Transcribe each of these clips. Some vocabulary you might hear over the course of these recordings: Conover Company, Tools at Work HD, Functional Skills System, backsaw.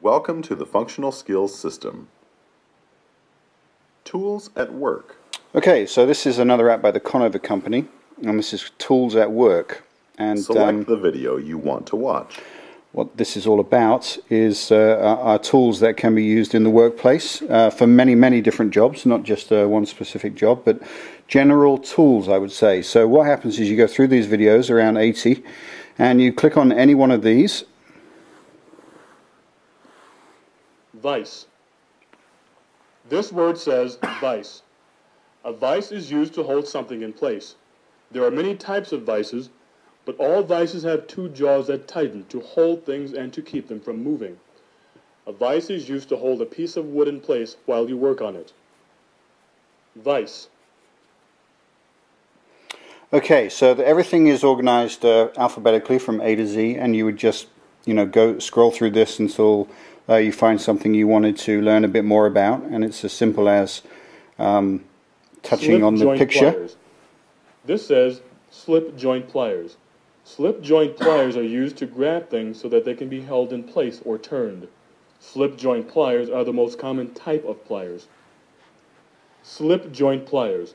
Welcome to the Functional Skills System. Tools at Work. Okay, so this is another app by the Conover Company, and this is Tools at Work. And select the video you want to watch. What this is all about is our tools that can be used in the workplace for many different jobs, not just one specific job, but general tools, I would say. So what happens is you go through these videos, around 80, and you click on any one of these. Vice. This word says vice. A vice is used to hold something in place. There are many types of vices, but all vices have two jaws that tighten to hold things and to keep them from moving. A vice is used to hold a piece of wood in place while you work on it. Vice. Okay, so everything is organized alphabetically from A to Z, and you would just go scroll through this until you find something you wanted to learn a bit more about, and it's as simple as touching on the picture. Pliers. This says slip joint pliers. Slip joint pliers are used to grab things so that they can be held in place or turned. Slip joint pliers are the most common type of pliers. Slip joint pliers.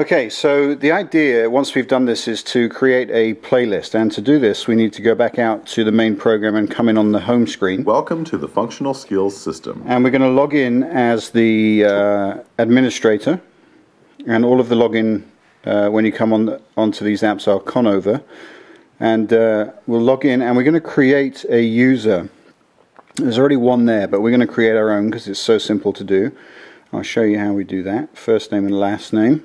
Okay, so the idea, once we've done this, is to create a playlist, and to do this we need to go back out to the main program and come in on the home screen. Welcome to the Functional Skills System. And we're going to log in as the administrator, and all of the login when you come on onto these apps are Conover, and we'll log in and we're going to create a user. There's already one there, but we're going to create our own because it's so simple to do. I'll show you how we do that. First name and last name.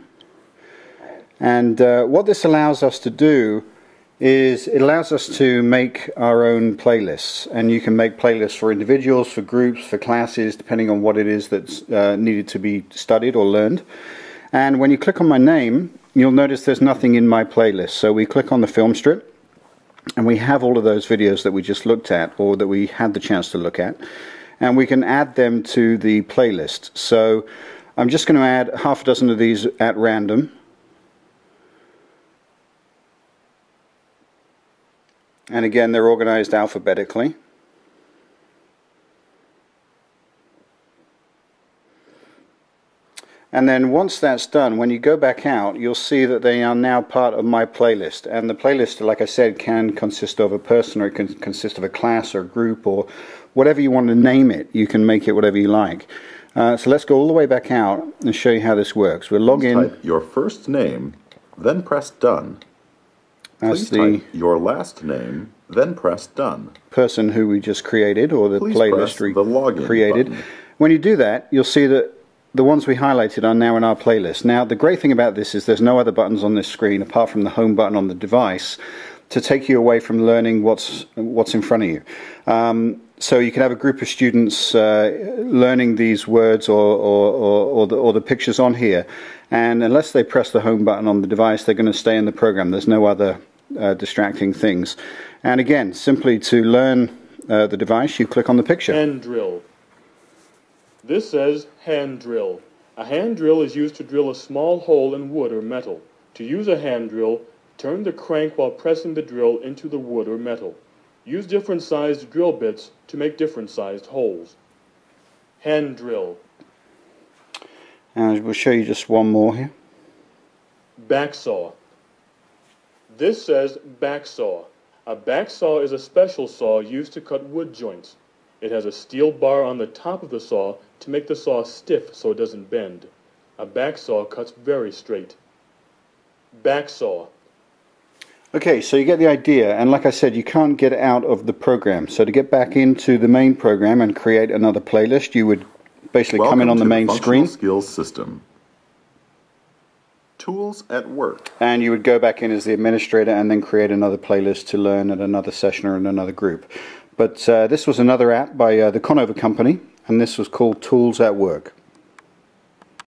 And what this allows us to do is it allows us to make our own playlists, and you can make playlists for individuals, for groups, for classes, depending on what it is that's needed to be studied or learned. And when you click on my name, you'll notice there's nothing in my playlist. So we click on the film strip and we have all of those videos that we just looked at, or that we had the chance to look at, and we can add them to the playlist. So I'm just going to add half a dozen of these at random. And again, they're organized alphabetically. And then once that's done, when you go back out, you'll see that they are now part of my playlist. And the playlist, like I said, can consist of a person, or it can consist of a class or a group, or whatever you want to name it. You can make it whatever you like. So let's go all the way back out and show you how this works. We'll log in. Type your first name, then press done. Please type your last name, then press done. Person who we just created, or the playlist we created. Button. When you do that, you'll see that the ones we highlighted are now in our playlist. Now, the great thing about this is there's no other buttons on this screen apart from the home button on the device to take you away from learning what's in front of you. So you can have a group of students learning these words or the pictures on here, and unless they press the home button on the device, they're going to stay in the program. There's no other distracting things. And again, simply to learn the device, you click on the picture. Hand drill. This says hand drill. A hand drill is used to drill a small hole in wood or metal. To use a hand drill, turn the crank while pressing the drill into the wood or metal. Use different sized drill bits to make different sized holes. Hand drill. And we'll show you just one more here. Backsaw. This says backsaw. A backsaw is a special saw used to cut wood joints. It has a steel bar on the top of the saw to make the saw stiff so it doesn't bend. A backsaw cuts very straight. Backsaw. Okay, so you get the idea, and like I said, you can't get out of the program. So to get back into the main program and create another playlist, you would basically come in on the main screen. Welcome to the Functional Skills System. Tools at Work. And you would go back in as the administrator and then create another playlist to learn at another session or in another group. But this was another app by the Conover Company, and this was called Tools at Work.